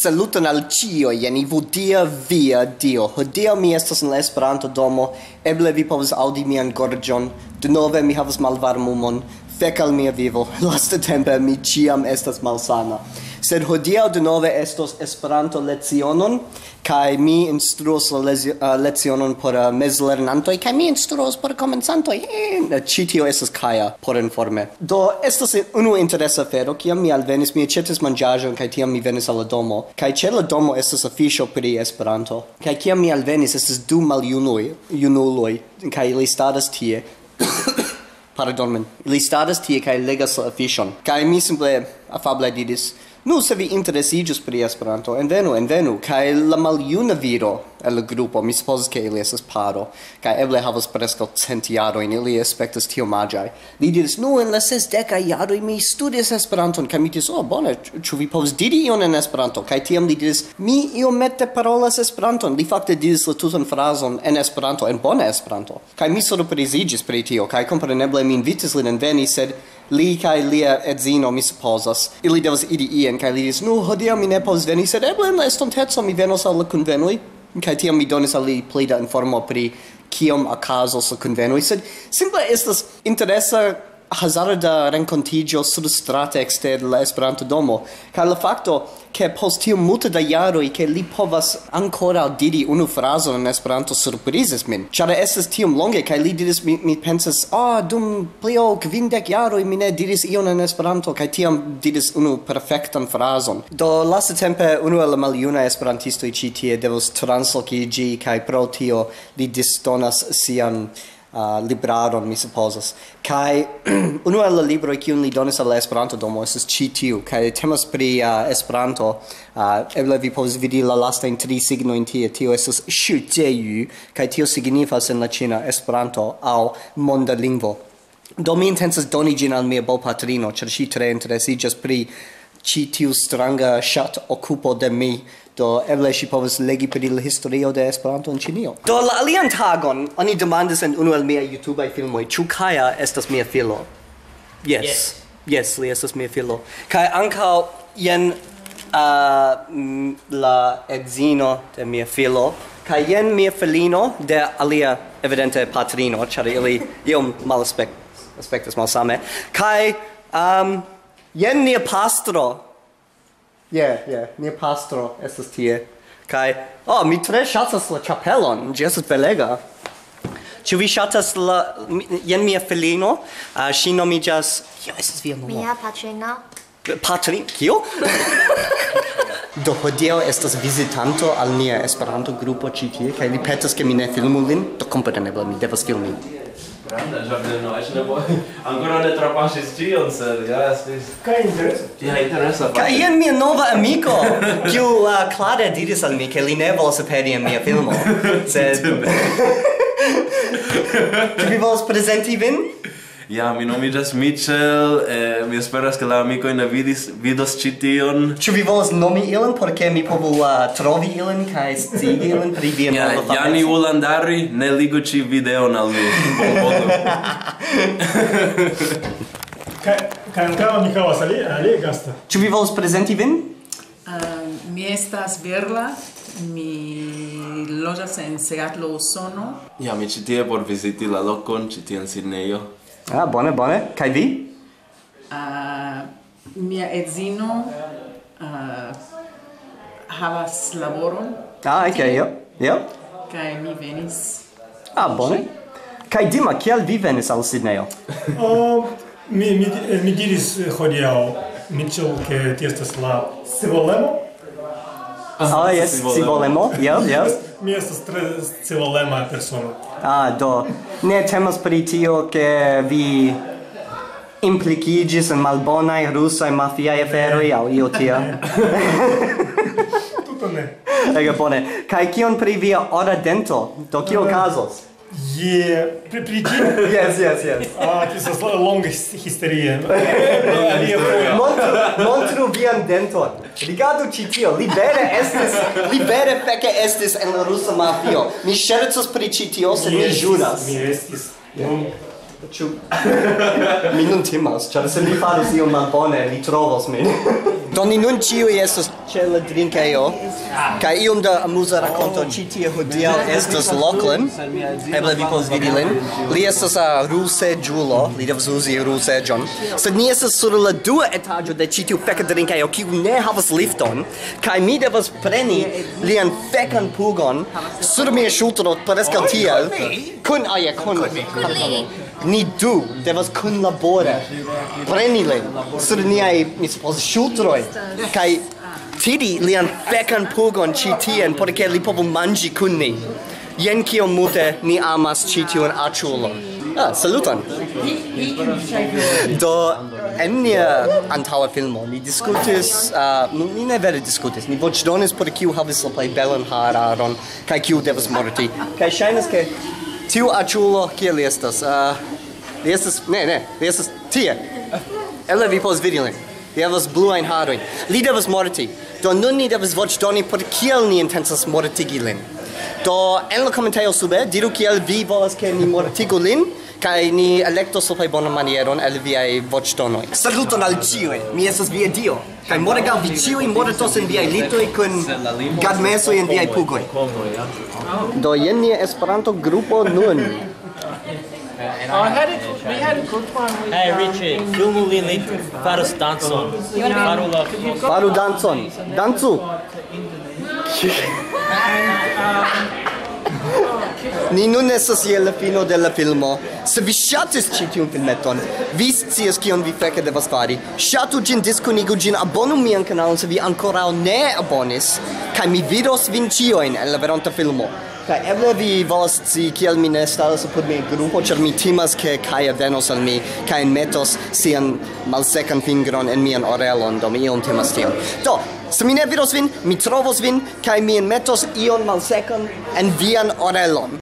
Saluton al cio, jeni vodia via dio. Hodia mi estas en la Esperanto domo. Eble vi povas aŭdi mian gorĝon. Denove mi havas malvarmumon. Fek al mia vivo. Lastatempe mi ĉiam estas malsana. Sed hodiaŭ denove estos Esperanto lecionon, kaj mi instruos la lecionon por mezlernantoj, kaj mi instruos por komencantoj. Ĉi tio estas Kaja por informe. Do estas unu interesa afero, kiam mi alvenis, mi aĉetis manĝaĵon, kaj tiam mi venis al la domo, kaj ĉe la domo estas afiŝo pri Esperanto. Kaj kiam mi alvenis, estas du maljunuloj, kaj ili staras tie. Pardon min. Ili staras tie kaj legas la afiŝon. Kaj mi simple afable diris: "Nu, se vi interesiĝus pri Esperanto, envenu, envenu." Kaj la maljuna viro el la grupo, mi supozas ke ili estas paro, kaj eble havas preskaŭ 100 jarojn, ili aspektas tiom aĝaj. Li diris: "Nu, en la 60 jaroj mi studis Esperanton." Kaj mi diris: "Oh, bone, ĉu vi povas diri ion en Esperanto?" Kaj tiam li diris: "Mi iomete parolas Esperanton." Li fakte diris la tutan frazon en Esperanto, en bona Esperanto. Kaj mi surpriziĝis pri tio, kaj kompreneble mi invitis lin enveni, sed li kaj lia edzino, mi supozas, ili devas iri ien, kaj li diris: "Nu, hodiaŭ mi ne povas veni, sed eble en la estonteco mi venos al la kunvenoj." Kaj tiam mi donis al li pli da informo pri kiom okazos la kunvenoj, sed simple estas interesa hazarda renkontiĝo surstrate ekster la Esperanto-domo, kaj la fakto ke post tiom multe da jaroj ke li povas ankoraŭ diri unu frazon en Esperanto surprizis min, ĉar estas tiom longe, kaj li diris, mi pensas, dum pli ol 50 jaroj mi ne diris ion en Esperanto, kaj tiam diris unu perfektan frazon. Do lastatempe unu el la maljunaj esperantistoj ĉi tie devos translokiĝi, kaj pro tio li disdonas sian libraron, mi supposas. Kai unu el la libroj kiun li donis al la Esperanto-domo estas ĉi tiu, kaj temas pri Esperanto. Eble vi povas vidi la lastajn 3 signojn tie. Tio estas "Shijiu", kaj tio signifas en la ĉina Esperanto aŭ monda lingvo. Do mi intencas doni ĝin al mia bopatrino, ĉar ŝi tre interesiĝas pri ĉi tiu stranga ŝatokupo de mi. Do eble ŝi povas legi pri la historio de Esperanto en Ĉinio. Do la alian tagon oni demandis en unu el miaj YouTubaj filmoj: "Ĉu Kaja estas mia filo?" Yes, li estas mia filo. Kaj ankaŭ jen la edzino de mia filo, kaj jen mia filino de alia evidente patrino, ĉar ili iom aspektas malsame. Kaj jen nia pastro. Nia pastro estas tie. Kaj, mi tre ŝatas la ĉapelon, ĝi estas belega. Ĉu vi ŝatas la... Jen mia filino, ŝi nomiĝas... Kio estas via nomo? Mia patrino. Patrino? Kio? Do hodiaŭ estas vizitanto al nia Esperanto-grupo ĉi tie, kaj li petas ke mi ne filmu lin, do kompreneble mi devas filmi. Granda ĝardeno, eĉ ne bone. Ankoraŭ ne trapaŝis ĉion, sed ja estis. Kaj interesa. Ja, interesa. Kaj jen mia nova amiko, kiu klare diris al mi ke li ne volas aperi en mia filmo. Sed... Ĉu vi volas prezenti vin? Ja, mi nomiĝas Mitchell, mi esperas ke la amikoj ne vidos ĉi tion. Ĉu vi volas nomi ilin por ke mi povu trovi ilin kaj scii ilin pri via nova fameco? Jani Ulandari, ne ligu ĉi videon al mi. Kaj ankaŭ mi havas alia gasto. Ĉu vi volas prezenti vin? Mi estas Verla. Mi loĝas en Seattle, Usono. Ja, mi ĉi tie por viziti la lokon ĉi tie en Sidnejo. Bone, bone. Kaj vi? Mia edzino havas laboron. Okay, jo. Kaj mi venis. Bone. Kaj Dima, kial vi venis al Sidnejo? Mi diris hodiaŭ, Mitchell, ke ti estas la scivolemo. Jes, scivolemo. Jo. Mi estas tre scivolema persono. Do ne temas pri tio ke vi implikiĝis en malbonaj rusaj mafiaj aferoj aŭ io tia. Tute ne. Ege bone. Kaj kion pri via ora dento? Do kio okazos? Pri ĝi? Yes. Estas longa historio. Montru vian denton. Rigardu ĉi tio. Libere feke estis en la rusa mafio. Mi ŝercas pri ĉi tio, sed mi ĵuras. Mi estis. Mi nun timas, ĉar se mi faris ion malbone, li trovos min. Doni nun ciui estos ce la drinkejo, kaj iom da amuza rakonto ĉi tie hodiaŭ estas Lachlan, eble vi povas vidi lin. Li estas ruseĝulo, li devas uzi ruseĝon, sed ni estas sur la dua etaĝo de ĉi tiu feka drinkejo, kiu ne havas lifton, kaj mi devas preni lian fekan pugon sur mia ŝultro preskaŭ tiel, kun aje, kun mi. Ni du devas kunlabori, preni lin sur niaj, mi supozas, ŝultroj, kaj tiri lian fekan pugon ĉi tien por ke li povu manĝi kun ni. Jen kiom multe ni amas ĉi tiun aĉulon. Saluton! Do, en nia antaŭa filmo ni diskutis, ni ne vere diskutis, ni voĉdonis por kiu havis la plej belan hararon kaj kiu devas morti. Kaj ŝajnas ke tiu aĉulo, kie li estas? Li estas... Ne, li estas tie. Eble vi povas vidi lin. Li havas bluajn harojn. Li devas morti. Do nun ni devas voĉdoni por kiel ni intencas mortigi lin. Do en la komentejo sube diru kiel vi volas ke ni mortigu lin, kaj ni elektos la plej bonan manieron el viaj voĉdonoj. Saluton al ĉiuj! Mi estas via dio! Kaj morgaŭ vi ĉiuj mortos en viaj litoj kun gadmesoj en viaj pugoj. Do jen nia Esperanto-grupo nun. We had a good one with... Hey, Richie, filmu lin faros dancon. Faru dancon. Dancu! Ni nun estas je la fino de la filmo. Se vi ŝatis ĉi tiun filmeton, vi scias kion vi feke devas fari. Ŝatu ĝin, diskunigu ĝin, abonu mian kanalon se vi ankoraŭ ne abonis, kaj mi vidos vin ĉiujn en la veronta filmo. Kaj eble vi volas scii kiel mi ne staras apud mia grupo, ĉar mi timas ke Kaja venos al mi kaj metos sian malsekan fingron en mian orelon, do mi iom timas tion. Do, se mi ne vidos vin, mi trovos vin kaj mi enmetos ion malsekan en vian orelon.